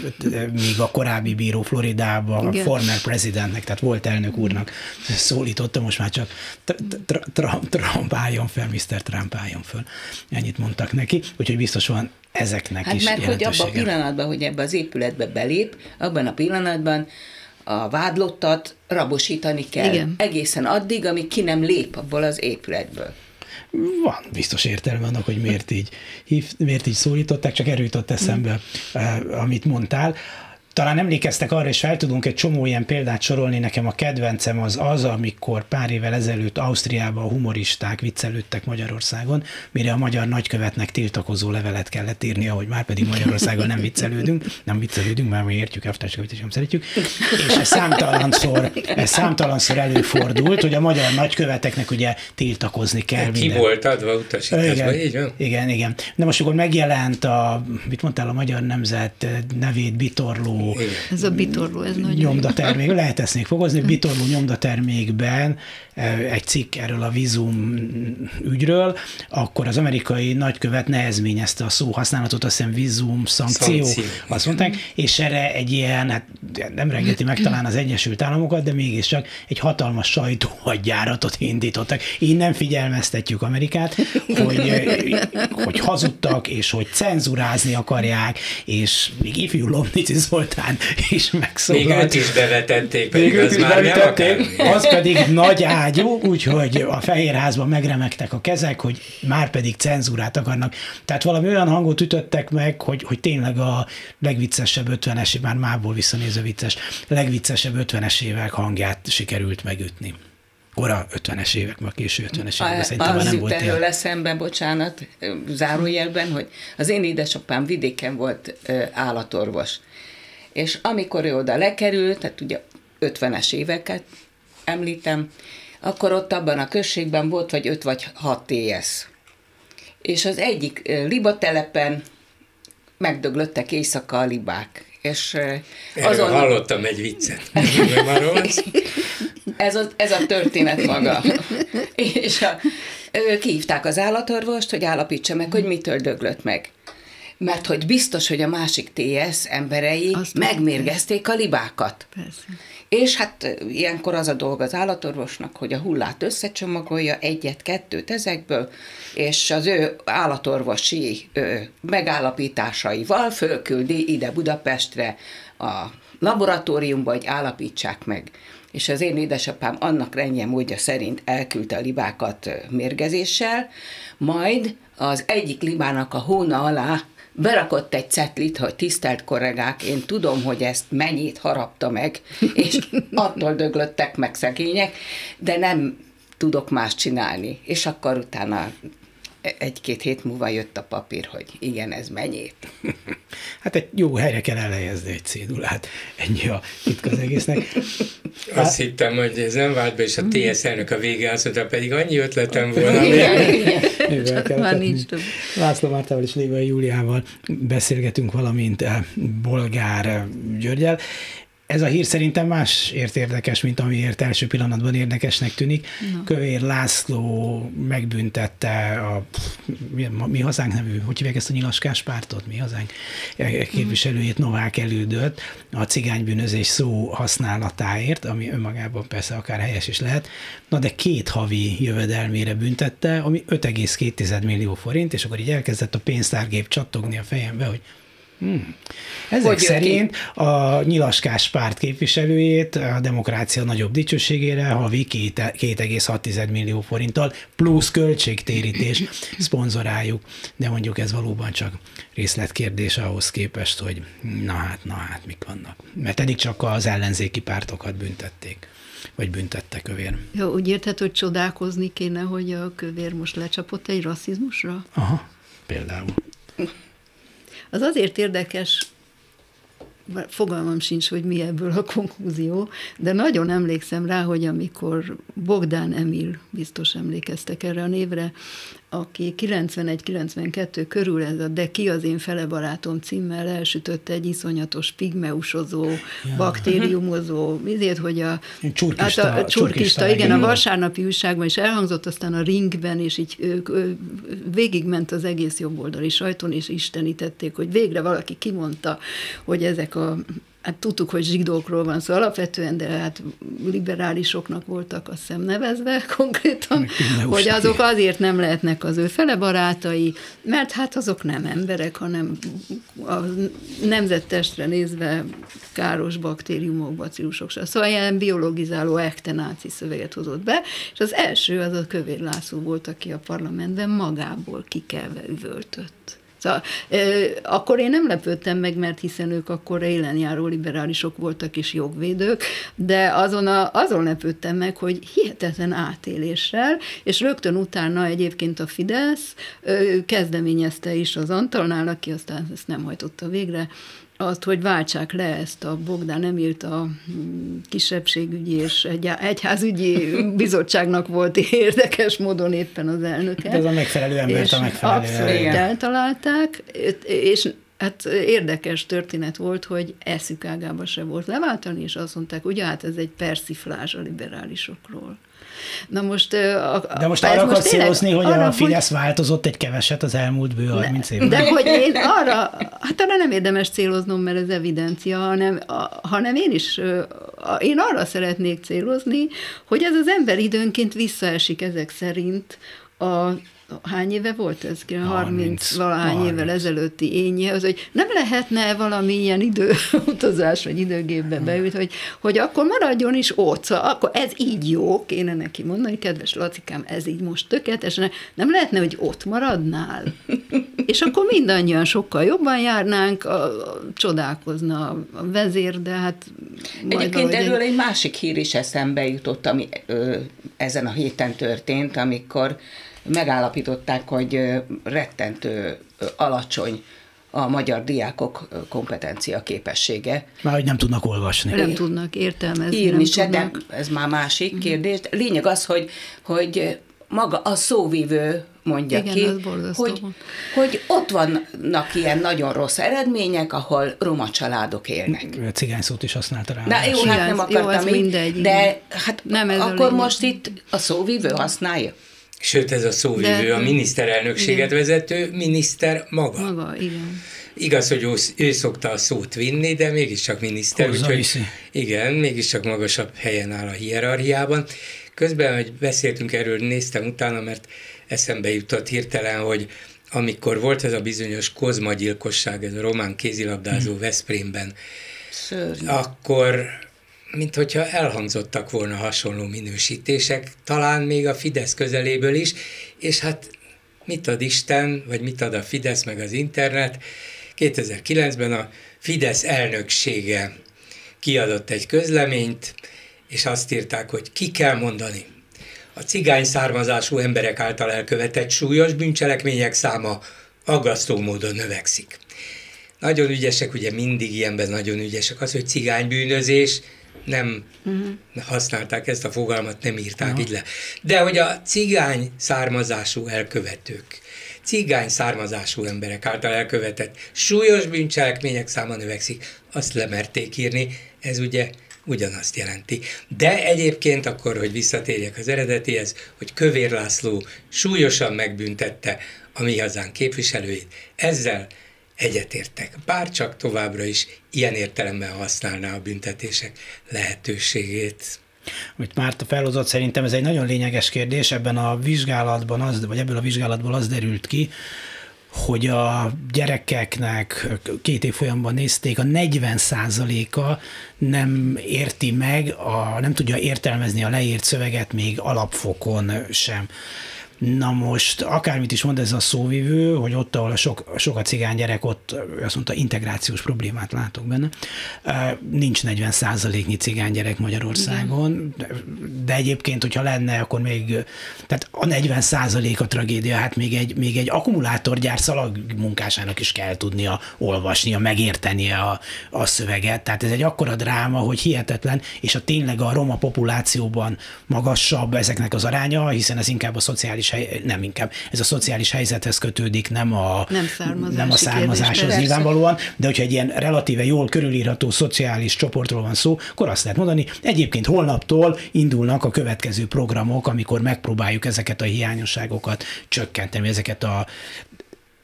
míg a korábbi bíró Floridában a former presidentnek, tehát volt elnök úrnak szólította, most már csak Trump álljon fel, Mr. Trump álljon föl. Ennyit mondtak neki, úgyhogy biztos van ezeknek is jelentősége. Hát mert hogy abban a pillanatban, hogy ebbe az épületbe belép, abban a pillanatban a vádlottat rabosítani kell. Igen. Egészen addig, amíg ki nem lép abból az épületből. Van biztos értelme annak, hogy miért így szólították, csak erről jutott eszembe, amit mondtál. Talán emlékeztek arra, és fel tudunk egy csomó ilyen példát sorolni, nekem a kedvencem az, amikor pár évvel ezelőtt Ausztriában a humoristák viccelődtek Magyarországon, mire a magyar nagykövetnek tiltakozó levelet kellett írnia, hogy már pedig Magyarországon nem viccelődünk, mert mi értjük, aftársakövét is nem szeretjük, és ez számtalanszor előfordult, hogy a magyar nagyköveteknek ugye tiltakozni kell. Ki volt adva utasításba, így van? Igen, igen. De most akkor megjelent mit mondtál, a Magyar Nemzet nevét bitorló, ez a bitorló, ez nagyon nyomdatermék, lehet ezt még fogozni, bitorló nyomdatermékben egy cikk erről a vízum ügyről, akkor az amerikai nagykövet nehezményezte a szóhasználatot, azt hiszem vízum, szankció, azt mondták, és erre egy ilyen, hát nem rengeti meg talán az Egyesült Államokat, de mégiscsak egy hatalmas sajtóhadjáratot indítottak. Innen figyelmeztetjük Amerikát, hogy hazudtak, és hogy cenzurázni akarják, és még ifjú lomnicizó is megszólalt. Még őt is bevetették, pedig az már nem akármi. Az pedig nagy ágyú, úgyhogy a Fehérházban megremegtek a kezek, hogy már pedig cenzúrát akarnak. Tehát valami olyan hangot ütöttek meg, hogy tényleg a legviccesebb 50-es, már mából visszanéző vicces, legviccesebb 50-es évek hangját sikerült megütni. Kora 50-es évek, ma késő 50-es évek, szerintem már nem volt ilyen. Az jut erről eszembe, bocsánat, zárójelben, hogy az én édesapám vidéken volt állatorvos. És amikor ő oda lekerült, tehát ugye 50-es éveket említem, akkor ott abban a községben volt vagy 5 vagy 6 TS. És az egyik libatelepen megdöglöttek éjszaka a libák. És azon... hallottam egy viccet. Ez a történet maga. És kihívták az állatorvost, hogy állapítsa meg, hogy mitől döglött meg. Mert hogy biztos, hogy a másik TS emberei megmérgezték a libákat. Persze. És hát ilyenkor az a dolga az állatorvosnak, hogy a hullát összecsomagolja, egyet, kettőt ezekből, és az ő állatorvosi megállapításaival fölküldi ide Budapestre a laboratóriumba, hogy állapítsák meg. És az én édesapám annak rendje módja szerint elküldte a libákat mérgezéssel, majd az egyik libának a hóna alá berakott egy cetlit, hogy tisztelt kollégák, én tudom, hogy ezt mennyit harapta meg, és attól döglöttek meg szegények, de nem tudok más csinálni. És akkor utána egy-két hét múlva jött a papír, hogy igen, ez mennyit. Hát egy jó helyre kell elhelyezni egy cédulát. Ennyi a titka az egésznek. Azt hittem, hogy ez nem vált be, és a TSZ elnök a vége azt mondta, pedig annyi ötletem volna. László Mártával és Lévai Júliával beszélgetünk, valamint Bolgár Györgyel. Ez a hír szerintem másért érdekes, mint amiért első pillanatban érdekesnek tűnik. No. Kövér László megbüntette a Mi Hazánk nevű, hogy hívják ezt a nyilaskás pártot, Mi Hazánk képviselőjét, Novák elődöt a cigánybűnözés szó használatáért, ami önmagában persze akár helyes is lehet. Na de 2 havi jövedelmére büntette, ami 5,2 millió forint, és akkor így elkezdett a pénztárgép csattogni a fejembe, hogy ezek szerint a nyilaskás párt képviselőjét a demokrácia nagyobb dicsőségére havi 2,6 millió forinttal plusz költségtérítés szponzoráljuk, de mondjuk ez valóban csak részletkérdés ahhoz képest, hogy na hát, mik vannak. Mert eddig csak az ellenzéki pártokat büntették. vagy büntette Kövér. Ja, úgy érthető, hogy csodálkozni kéne, hogy a Kövér most lecsapott egy rasszizmusra? Aha, például. Az azért érdekes, fogalmam sincs, hogy mi ebből a konklúzió, de nagyon emlékszem rá, hogy amikor Bogdán Emil, biztos emlékeztek erre a névre, aki 91-92 körül ez a De ki az én fele barátom címmel elsütötte egy iszonyatos pigmeusozó, baktériumozó, ezért, hogy a vasárnapi újságban is elhangzott, aztán a Ringben, és így végigment az egész jobboldali sajton, és istenítették, hogy végre valaki kimondta, hogy ezek a, hát tudtuk, hogy zsidókról van szó alapvetően, de hát liberálisoknak voltak azt hiszem nevezve konkrétan, hogy azok azért nem lehetnek az ő fele barátai, mert hát azok nem emberek, hanem a nemzettestre nézve káros baktériumok, bacillusok. Szóval ilyen biologizáló ektenáci szöveget hozott be, és az első az a Kövér László volt, aki a parlamentben magából kikelve üvöltött. Szóval, akkor én nem lepődtem meg, mert hiszen ők akkor élenjáró liberálisok voltak és jogvédők, de azon lepődtem meg, hogy hihetetlen átéléssel, és rögtön utána egyébként a Fidesz kezdeményezte is az Antalnál, aki aztán ezt nem hajtotta végre, azt, hogy váltsák le ezt a Bogdán Emilt, a kisebbségügyi és egyházügyi bizottságnak volt érdekes módon éppen az elnöke. De ez a megfelelő embert a megfelelő. Abszolút eltalálták, és hát érdekes történet volt, hogy eszük ágába se volt leváltani, és azt mondták, ugye hát ez egy persziflázs a liberálisokról. Na most, de most arra akarsz szírozni, hogy a Fidesz változott egy keveset az elmúlt bő 30 évben. De hogy én arra nem érdemes céloznom, mert ez evidencia, hanem én arra szeretnék célozni, hogy ez az ember időnként visszaesik ezek szerint a hány éve volt ez? 30-valahány évvel ezelőtti énje, az, hogy nem lehetne valami ilyen időutazás, vagy időgépbe beült, hogy akkor maradjon is ott, szóval akkor ez így jó, kéne neki mondani, kedves Lacikám, ez így most tökéletesen, nem lehetne, hogy ott maradnál? És akkor mindannyian sokkal jobban járnánk, csodálkozna a vezér, de hát... Egyébként erről egy másik hír is eszembe jutott, ami ezen a héten történt, amikor megállapították, hogy rettentő alacsony a magyar diákok kompetencia képessége. Már hogy nem tudnak olvasni. Nem tudnak értelmezni. Írni se, de ez már másik kérdés. Lényeg az, hogy maga a szóvivő mondja igen, ki, hogy ott vannak ilyen nagyon rossz eredmények, ahol roma családok élnek. Cigány szót is használta rá. Na jó, hát nem akartam jó, mindegy, de hát nem ez akkor most itt a szóvivő használja? Sőt, ez a szóvivő, a miniszterelnökséget igen. vezető miniszter maga. Igen. Igaz, hogy ő szokta a szót vinni, de mégiscsak miniszter, úgyhogy igen, mégiscsak magasabb helyen áll a hierarchiában. Közben, hogy beszéltünk erről, néztem utána, mert eszembe jutott hirtelen, hogy amikor volt ez a bizonyos Kozma gyilkosság, ez a román kézilabdázó Veszprémben, akkor... mint hogyha elhangzottak volna hasonló minősítések, talán még a Fidesz közeléből is, és hát mit ad Isten, vagy mit ad a Fidesz, meg az internet? 2009-ben a Fidesz elnöksége kiadott egy közleményt, és azt írták, hogy ki kell mondani. A cigány származású emberek által elkövetett súlyos bűncselekmények száma aggasztó módon növekszik. Nagyon ügyesek, ugye mindig ilyenben nagyon ügyesek, az, hogy cigánybűnözés, nem használták ezt a fogalmat, nem írták így le. De hogy a cigány származású elkövetők, cigány származású emberek által elkövetett súlyos bűncselekmények száma növekszik, azt lemerték írni, ez ugye ugyanazt jelenti. De egyébként akkor, hogy visszatérjek az eredetihez, hogy Kövér László súlyosan megbüntette a Mi Hazánk képviselőit, ezzel egyetértek, bár csak továbbra is ilyen értelemben használná a büntetések lehetőségét. Amit Márta felhozott, szerintem ez egy nagyon lényeges kérdés, ebben a vizsgálatban, ebből a vizsgálatból az derült ki, hogy a gyerekeknek 2 évfolyamban nézték, a 40%-a nem érti meg, nem tudja értelmezni a leírt szöveget még alapfokon sem. Na most, akármit is mond ez a szóvivő, hogy ott, ahol sok a cigány gyerek, ott azt mondta, integrációs problémát látok benne. Nincs 40%-nyi cigány gyerek Magyarországon, de egyébként, hogyha lenne, akkor még, tehát a 40% a tragédia, hát még egy akkumulátorgyár szalagmunkásának is kell tudnia olvasnia, megértenie a szöveget. Tehát ez egy akkora dráma, hogy hihetetlen, és a tényleg a roma populációban magasabb ezeknek az aránya, hiszen ez inkább a szociális ez a szociális helyzethez kötődik, nem a származáshoz nyilvánvalóan, de hogyha egy ilyen relatíve jól körülírható szociális csoportról van szó, akkor azt lehet mondani, egyébként holnaptól indulnak a következő programok, amikor megpróbáljuk ezeket a hiányosságokat csökkenteni, ezeket a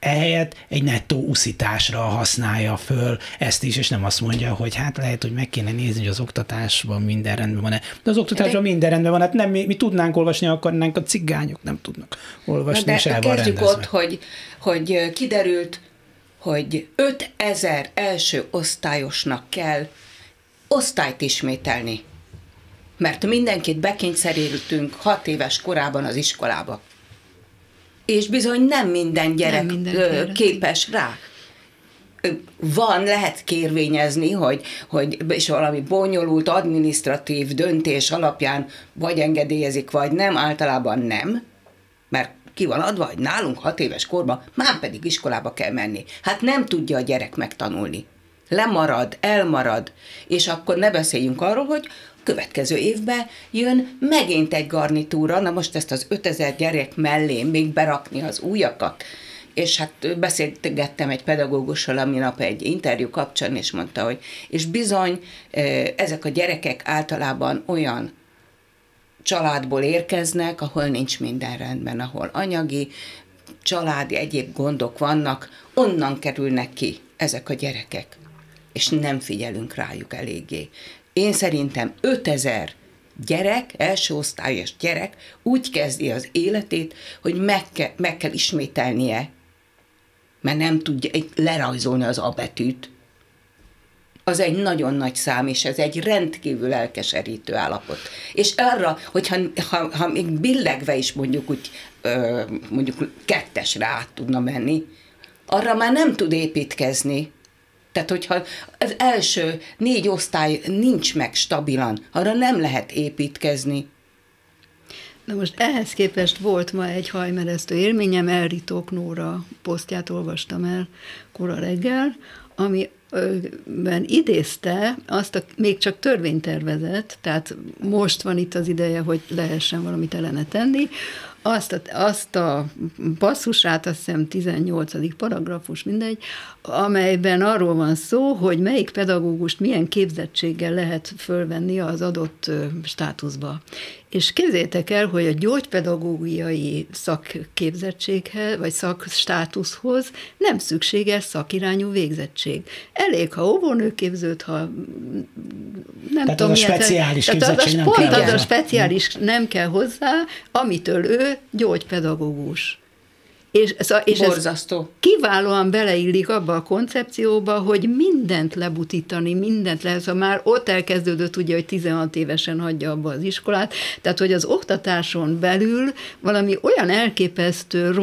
ehelyett egy nettó uszításra használja föl ezt is, és nem azt mondja, hogy hát lehet, hogy meg kéne nézni, hogy az oktatásban minden rendben van-e. De az oktatásban minden rendben van, hát nem, mi tudnánk olvasni, akarnánk, a cigányok nem tudnak olvasni, de és el van rendezve. Kezdjük ott, hogy kiderült, hogy 5000 első osztályosnak kell osztályt ismételni, mert mindenkit bekényszerítünk 6 éves korában az iskolába. És bizony nem minden gyerek képes rá. Van, lehet kérvényezni, hogy és valami bonyolult, adminisztratív döntés alapján vagy engedélyezik, vagy nem, általában nem, mert ki van adva, hogy nálunk 6 éves korban már pedig iskolába kell menni. Hát nem tudja a gyerek megtanulni. Lemarad, elmarad, és akkor ne beszéljünk arról, hogy következő évben jön megint egy garnitúra, na most ezt az 5000 gyerek mellé még berakni az újakat. És hát beszélgettem egy pedagógussal a minap egy interjú kapcsán, és mondta, hogy és bizony ezek a gyerekek általában olyan családból érkeznek, ahol nincs minden rendben, ahol anyagi, családi, egyéb gondok vannak, onnan kerülnek ki ezek a gyerekek, és nem figyelünk rájuk eléggé. Én szerintem 5000 gyerek, első osztályos gyerek úgy kezdi az életét, hogy meg kell ismételnie, mert nem tudja lerajzolni az A betűt. Az egy nagyon nagy szám, és ez egy rendkívül elkeserítő állapot. És arra, hogyha még billegve is mondjuk úgy, mondjuk kettesre át tudna menni, arra már nem tud építkezni. Tehát, hogyha az első 4 osztály nincs meg stabilan, arra nem lehet építkezni. Na most ehhez képest volt ma egy hajmeresztő élményem, Elritok Nóra posztját olvastam el kora reggel, amiben idézte azt a még csak törvénytervezet, tehát most van itt az ideje, hogy lehessen valamit ellene tenni, azt a passzusát, azt hiszem 18. paragrafus, mindegy, amelyben arról van szó, hogy melyik pedagógust milyen képzettséggel lehet fölvenni az adott státuszba. És képzeljétek el, hogy a gyógypedagógiai szakképzettséghez, vagy szakstátuszhoz nem szükséges szakirányú végzettség. Elég, ha óvónőképzőt, ha nem tehát tudom, az milyen, a speciális képzettség nem kell. Az a speciális nem kell hozzá, amitől ő gyógypedagógus. És ez kiválóan beleillik abba a koncepcióba, hogy mindent lebutítani, mindent lehet, ha már ott elkezdődött, ugye, hogy 16 évesen hagyja abba az iskolát, tehát hogy az oktatáson belül valami olyan elképesztő,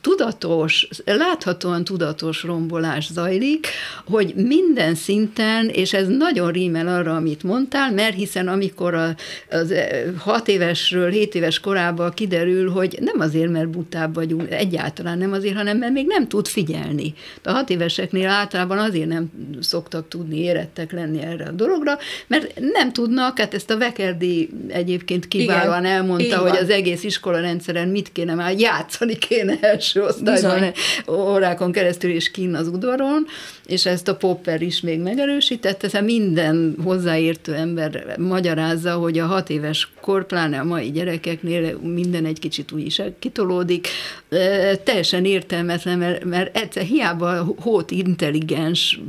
tudatos, láthatóan tudatos rombolás zajlik, hogy minden szinten, és ez nagyon rímel arra, amit mondtál, mert hiszen amikor az 6 évesről 7 éves korában kiderül, hogy nem azért, mert butább vagyunk, egyáltalán nem azért, hanem mert még nem tud figyelni. A 6 éveseknél általában azért nem szoktak tudni érettek lenni erre a dologra, mert nem tudnak, hát ezt a Vekerdi egyébként kiválóan igen, elmondta, hogy az egész iskolarendszeren mit kéne már játszani kéne első osztályban, órákon keresztül és kinn az udvaron, és ezt a Popper is még megerősítette, tehát minden hozzáértő ember magyarázza, hogy a 6 éves kor, pláne a mai gyerekeknél minden egy kicsit úgy is kitolódik, teljesen értelmetlen, mert egyszer hiába hót intelligens,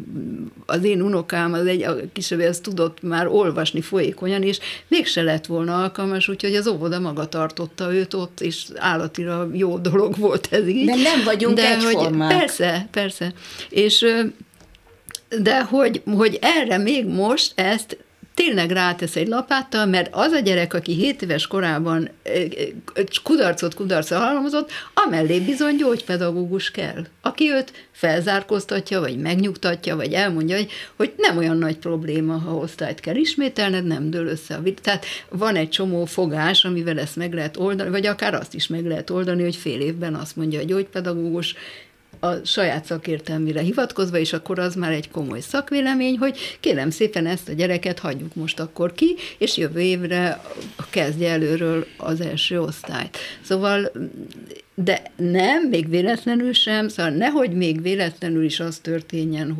az én unokám, a kisebbé, az tudott már olvasni folyékonyan, és mégse lett volna alkalmas, úgyhogy az óvoda maga tartotta őt ott, és állatira jó dolog volt ez így. De nem vagyunk egyformák. Persze, persze. De hogy erre még most ezt tényleg rátesz egy lapáttal, mert az a gyerek, aki 7 éves korában kudarcot halmozott, amellé bizony gyógypedagógus kell, aki őt felzárkóztatja, vagy megnyugtatja, vagy elmondja, hogy nem olyan nagy probléma, ha osztályt kell ismételned, nem dől össze a világ. Tehát van egy csomó fogás, amivel ezt meg lehet oldani, vagy akár azt is meg lehet oldani, hogy fél évben azt mondja a gyógypedagógus, a saját szakértelmére hivatkozva, és akkor az már egy komoly szakvélemény, hogy kérem szépen ezt a gyereket hagyjuk most akkor ki, és jövő évre kezdje előről az első osztályt. Szóval, de nem, még véletlenül sem, szóval nehogy még véletlenül is az történjen,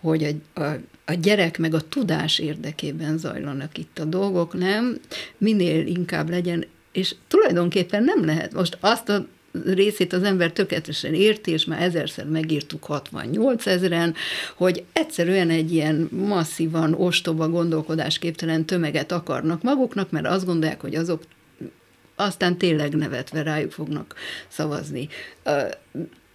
hogy a gyerek meg a tudás érdekében zajlanak itt a dolgok, nem? Minél inkább legyen, és tulajdonképpen nem lehet most azt a részét az ember tökéletesen érti, és már 1000-szer megírtuk 68 000-en, hogy egyszerűen egy ilyen masszívan ostoba, gondolkodásképtelen tömeget akarnak maguknak, mert azt gondolják, hogy azok aztán tényleg nevetve rájuk fognak szavazni.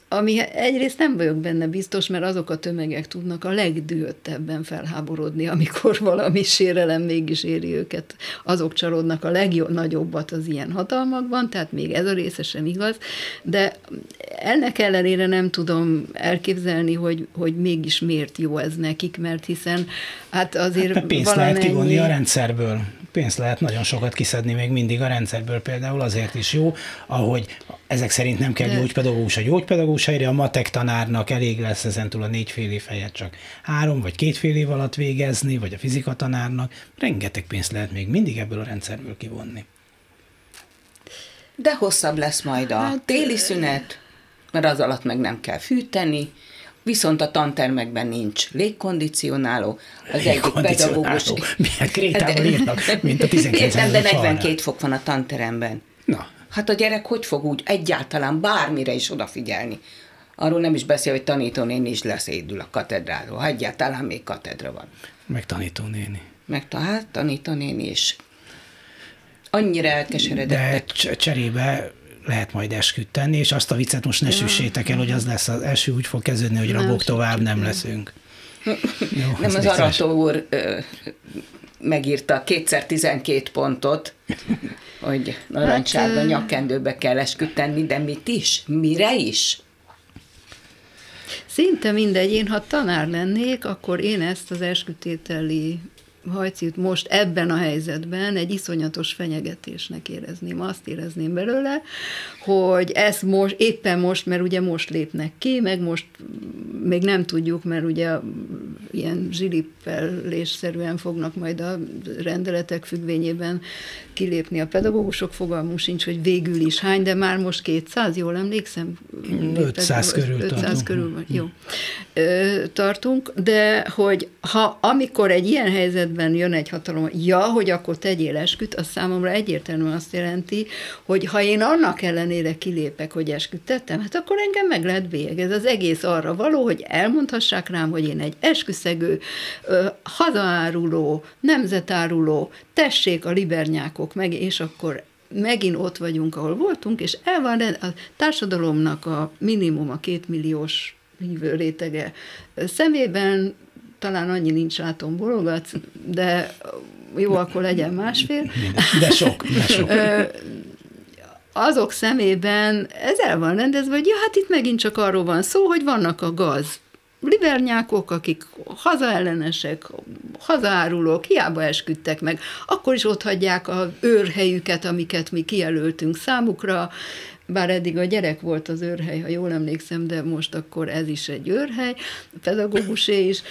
Ami egyrészt nem vagyok benne biztos, mert azok a tömegek tudnak a legdühöttebben felháborodni, amikor valami sérelem mégis éri őket. Azok csalódnak a legnagyobbat az ilyen hatalmakban, tehát még ez a része sem igaz, de ennek ellenére nem tudom elképzelni, hogy mégis miért jó ez nekik, mert hiszen hát azért hát pénzt lehet kivonni a rendszerből. Pénzt lehet nagyon sokat kiszedni még mindig a rendszerből, például azért is jó, ahogy ezek szerint nem kell gyógypedagógus a gyógypedagógus helyre, a matek tanárnak elég lesz ezentúl a 4,5 év helyett csak 3 vagy 2,5 év alatt végezni, vagy a fizika tanárnak. Rengeteg pénzt lehet még mindig ebből a rendszerből kivonni. De hosszabb lesz majd a téli szünet, mert az alatt meg nem kell fűteni, viszont a tantermekben nincs légkondicionáló, az egyik pedagógus... Milyen krétával írnak, mint a 19. Nem, de 42 fok van a tanteremben. Na. Hát a gyerek hogy fog úgy egyáltalán bármire is odafigyelni? Arról nem is beszél, hogy tanítónéni is leszédül a katedráról. Ha egyáltalán még katedra van. Meg tanítónéni. Hát tanítónéni is. Annyira elkeseredettek. De cserébe lehet majd esküt tenni, és azt a viccet most ne süssétek el, hogy az lesz az első, úgy fog kezdődni, hogy rabok tovább nem leszünk. Jó, nem, az Arató úr megírta 2x12 pontot, hogy narancsárga nyakkendőbe kell esküt tenni, de mit is? Mire is? Szinte mindegy. Én, ha tanár lennék, akkor én ezt az eskütételi hajcit most ebben a helyzetben egy iszonyatos fenyegetésnek érezném. Azt érezném belőle, hogy ez most, éppen most, mert ugye most lépnek ki, meg most még nem tudjuk, mert ugye ilyen zsilippelésszerűen fognak majd a rendeletek függvényében kilépni a pedagógusok, fogalmunk sincs, hogy végül is hány, de már most 200, jól emlékszem? 500 körül tartunk. Jó. Tartunk, de hogy ha amikor egy ilyen helyzetben jön egy hatalom, ja, hogy akkor tegyél esküt, az számomra egyértelműen azt jelenti, hogy ha én annak ellenére kilépek, hogy esküt tettem, hát akkor engem meg lehet bélyegezni. Ez az egész arra való, hogy elmondhassák rám, hogy én egy esküszegő, hazaáruló, nemzetáruló, tessék a libernyákok meg, és akkor megint ott vagyunk, ahol voltunk, és el van a társadalomnak a minimum a 2 milliós hívő rétege szemében, talán annyi nincs, látom, bologatsz, de jó, akkor legyen 1,5. De sok, de sok. Azok szemében ez el van rendezve, hogy ja, hát itt megint csak arról van szó, hogy vannak a gaz libernyákok, akik hazaellenesek, hazaárulók, hiába esküdtek meg, akkor is ott hagyják az őrhelyüket, amiket mi kijelöltünk számukra, bár eddig a gyerek volt az őrhely, ha jól emlékszem, de most akkor ez is egy őrhely, a pedagógusé is,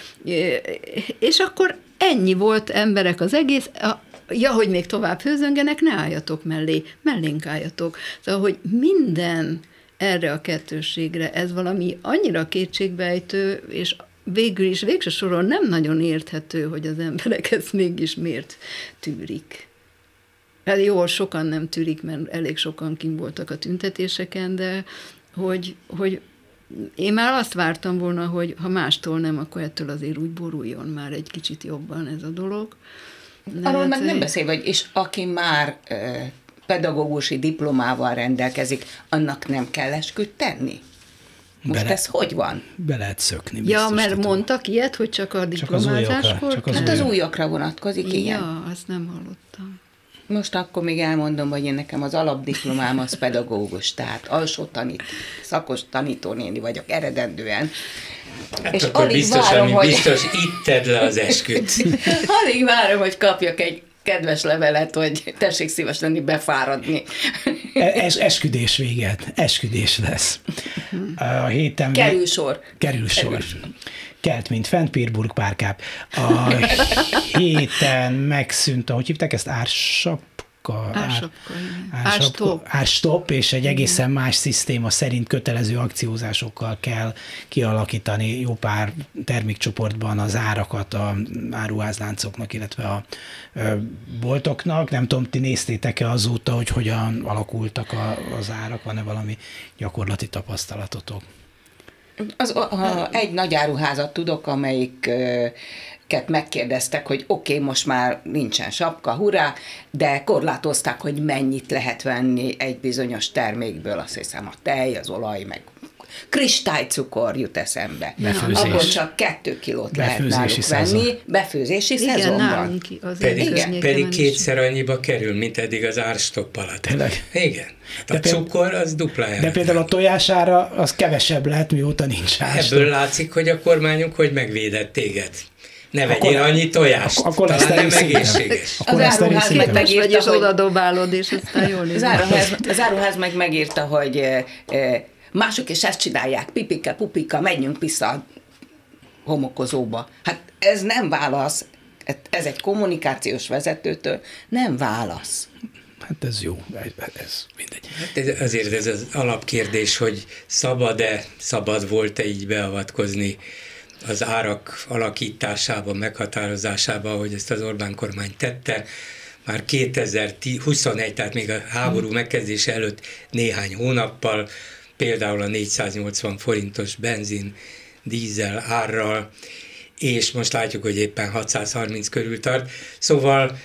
és akkor ennyi volt, emberek, az egész, ja, hogy még tovább hőzöngenek, ne álljatok mellé, mellénk álljatok. Szóval, hogy minden erre a kettősségre, ez valami annyira kétségbeejtő, és végül is végső soron nem nagyon érthető, hogy az emberek ezt mégis miért tűrik. Hát jó, sokan nem tűrik, mert elég sokan kint voltak a tüntetéseken, de hogy én már azt vártam volna, hogy ha mástól nem, akkor ettől azért úgy boruljon már egy kicsit jobban ez a dolog. De arról hát, meg nem beszélve, hogy és aki már pedagógusi diplomával rendelkezik, annak nem kell esküt tenni? Most ez hogy van? Be lehet szökni. Biztos, ja, mert mondtak ilyet, hogy csak a diplomázáskor? Hát az újakra vonatkozik, igen. Ja, azt nem hallottam. Most akkor még elmondom, hogy én nekem az alapdiplomám az pedagógus, tehát szakos tanítónéni vagyok eredendően. Hát és akkor biztos itt tedd le az esküt. Alig várom, hogy kapjak egy kedves levelet, hogy tessék szíves lenni, befáradni. Esküdés véget. Esküdés lesz. A héten... Kerül sor. Kelt, mint fent, Pírburg párkáp. A héten megszűnt, ahogy hívták ezt, árstop, és egy egészen más szisztéma szerint kötelező akciózásokkal kell kialakítani jó pár termékcsoportban az árakat a áruházláncoknak, illetve a boltoknak. Nem tudom, ti néztétek-e azóta, hogy hogyan alakultak az árak, van-e valami gyakorlati tapasztalatotok? Egy nagy áruházat tudok, amelyiket megkérdeztek, hogy oké, most már nincsen sapka, hurrá, de korlátozták, hogy mennyit lehet venni egy bizonyos termékből, azt hiszem a tej, az olaj, meg kristálycukor jut eszembe. Befőzés. Akkor csak 2 kilót lehet náluk venni. Befőzési szezonban. Pedig kétszer annyiba kerül, mint eddig az árstopp alatt. Igen. A cukor az duplája. De például a tojására az kevesebb lehet, mióta nincs árstopp. Ebből látszik, hogy a kormányunk hogy megvédett téged. Ne vegyél annyi tojást, talán nem egészséges. Az áruház meg megírta, hogy oda dobálod, és aztán jól néz. Az áruház meg megírta, hogy mások is ezt csinálják, pipika, pupika, menjünk vissza a homokozóba. Hát ez nem válasz, ez egy kommunikációs vezetőtől nem válasz. Hát ez jó, ez mindegy. Hát azért ez az alapkérdés, hogy szabad volt-e így beavatkozni az árak alakításába, meghatározásába, ahogy ezt az Orbán kormány tette. Már 2021, tehát még a háború megkezdése előtt néhány hónappal, például a 480 forintos benzin, dízel árral, és most látjuk, hogy éppen 630 körül tart. Szóval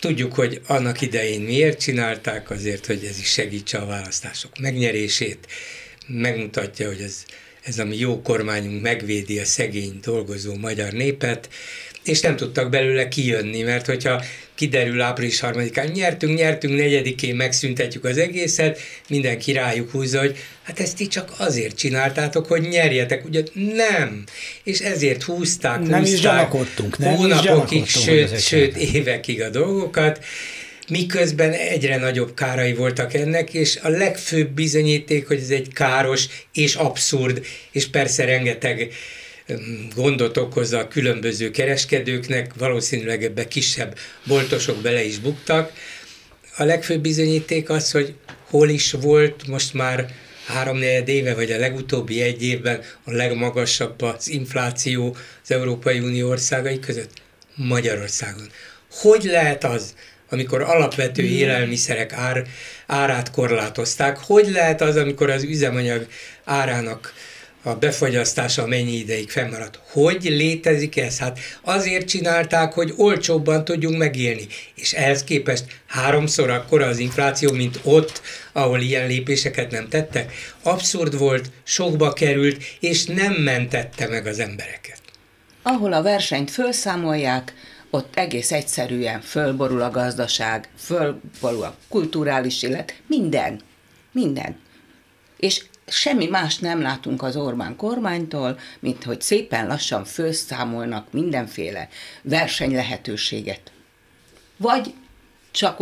tudjuk, hogy annak idején miért csinálták, azért, hogy ez is segítse a választások megnyerését, megmutatja, hogy ez a mi jó kormányunk megvédi a szegény, dolgozó magyar népet, és nem tudtak belőle kijönni, mert hogyha kiderül április 3-án, nyertünk, 4-én megszüntetjük az egészet, mindenki rájuk húzza, hogy hát ezt ti csak azért csináltátok, hogy nyerjetek, ugye nem, és ezért húzták hónapokig, sőt évekig a dolgokat, miközben egyre nagyobb kárai voltak ennek, és a legfőbb bizonyíték, hogy ez egy káros és abszurd, és persze rengeteg gondot okoz a különböző kereskedőknek, valószínűleg ebbe kisebb boltosok bele is buktak. A legfőbb bizonyíték az, hogy hol is volt most már 3-4 éve, vagy a legutóbbi egy évben a legmagasabb az infláció az Európai Unió országai között? Magyarországon. Hogy lehet az, amikor alapvető élelmiszerek árát korlátozták, hogy lehet az, amikor az üzemanyag árának a befogyasztása mennyi ideig fennmaradt? Hogy létezik ez? Hát azért csinálták, hogy olcsóbban tudjunk megélni, és ehhez képest 3-szor akkora az infláció, mint ott, ahol ilyen lépéseket nem tettek. Abszurd volt, sokba került, és nem mentette meg az embereket. Ahol a versenyt fölszámolják, ott egész egyszerűen fölborul a gazdaság, fölborul a kulturális élet, minden. És semmi más nem látunk az Orbán kormánytól, mint hogy szépen lassan fölszámolnak mindenféle versenylehetőséget. Vagy csak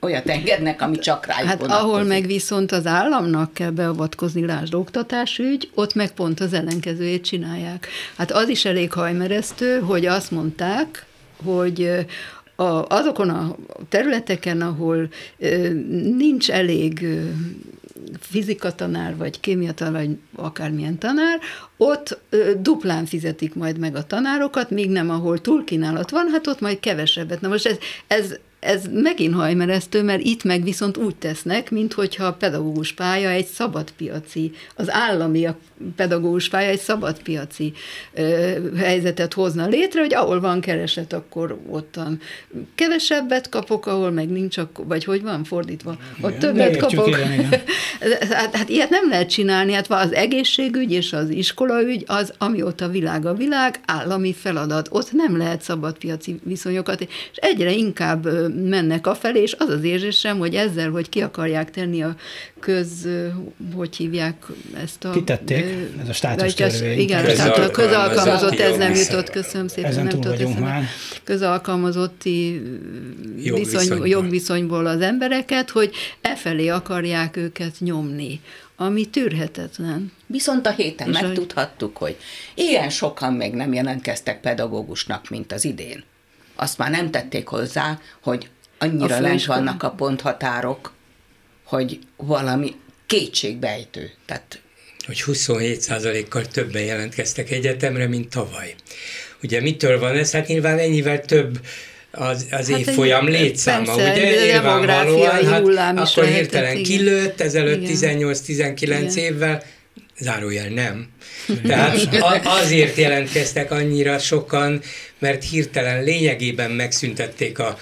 olyat engednek, ami csak rájuk vonatkozik. Ahol meg viszont az államnak kell beavatkozni, lásd oktatásügy, ott meg pont az ellenkezőjét csinálják. Hát az is elég hajmeresztő, hogy azt mondták, hogy azokon a területeken, ahol nincs elég fizikatanár, vagy kémiatanár, vagy akármilyen tanár, ott duplán fizetik majd meg a tanárokat, míg nem, ahol túlkínálat van, hát ott majd kevesebbet. Na most ez Ez megint hajmeresztő, mert itt meg viszont úgy tesznek, minthogyha a pedagógus pálya egy szabadpiaci, az állami pedagógus pálya egy szabadpiaci helyzetet hozna létre, hogy ahol van kereset, akkor ottan kevesebbet kapok, ahol meg nincs, akkor, vagy hogy van fordítva, ott többet kapok. Hát ilyet nem lehet csinálni, hát az egészségügy és az iskolaügy az, amióta világ a világ, állami feladat. Ott nem lehet szabadpiaci viszonyokat, és egyre inkább mennek afelé, és az az érzésem, hogy ezzel, hogy ki akarják tenni a hogy hívják ezt a... Kitették, ez a státusztörvény. Igen, a közalkalmazott, ez nem jutott, köszönöm szépen. Ezen túl vagyunk már. Közalkalmazotti jogviszonyból az embereket, hogy efelé akarják őket nyomni, ami tűrhetetlen. Viszont a héten megtudhattuk, hogy ilyen sokan még nem jelentkeztek pedagógusnak, mint az idén. Azt már nem tették hozzá, hogy annyira lent vannak a ponthatárok, hogy valami kétségbejtő. Tehát... Hogy 27%-kal többen jelentkeztek egyetemre, mint tavaly. Ugye mitől van ez? Hát nyilván ennyivel több az évfolyam létszáma, persze, ugye? Nyilvánvalóan, hát akkor hirtelen kilőtt, ezelőtt 18-19 évvel, zárójel nem. Tehát azért jelentkeztek annyira sokan, mert hirtelen lényegében megszüntették a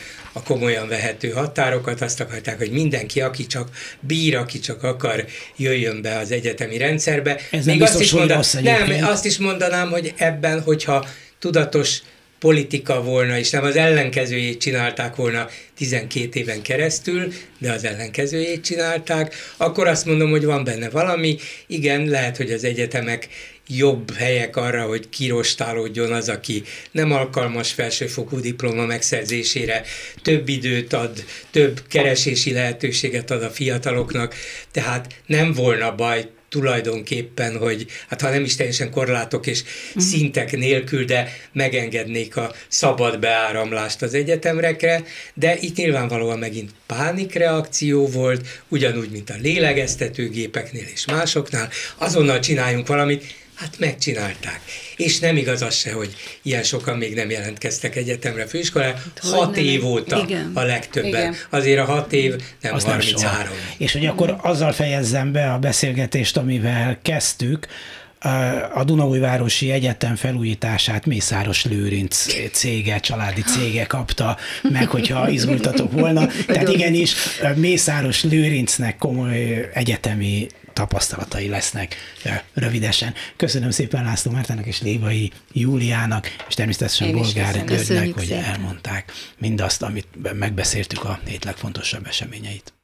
komolyan vehető határokat, azt akarták, hogy mindenki, aki csak bír, aki csak akar, jöjjön be az egyetemi rendszerbe. Ez még nem biztos, hogy rossz egyébként. Nem, azt is mondanám, hogy ebben, hogyha tudatos politika volna, és nem az ellenkezőjét csinálták volna 12 éven keresztül, de az ellenkezőjét csinálták, akkor azt mondom, hogy van benne valami. Igen, lehet, hogy az egyetemek jobb helyek arra, hogy kirostálódjon az, aki nem alkalmas felsőfokú diploma megszerzésére, több időt ad, több keresési lehetőséget ad a fiataloknak, tehát nem volna baj tulajdonképpen, hogy hát ha nem is teljesen korlátok és szintek nélkül, de megengednék a szabad beáramlást az egyetemekre, de itt nyilvánvalóan megint pánikreakció volt, ugyanúgy, mint a lélegeztetőgépeknél és másoknál, azonnal csináljunk valamit, hát megcsinálták. És nem igaz az se, hogy ilyen sokan még nem jelentkeztek egyetemre, főiskolára. 6 év óta a legtöbben. Igen. Azért a 6 év nem azt 33. Nem. És hogy akkor azzal fejezzem be a beszélgetést, amivel kezdtük, a Dunaujvárosi Egyetem felújítását Mészáros Lőrinc cége, családi cége kapta meg, hogyha izgultatok volna. Tehát igenis, Mészáros Lőrincnek komoly egyetemi tapasztalatai lesznek rövidesen. Köszönöm szépen László Mártának és Lévai Júliának, és természetesen Bolgár Györgynek, hogy elmondták mindazt, amit megbeszéltük, a hét legfontosabb eseményeit.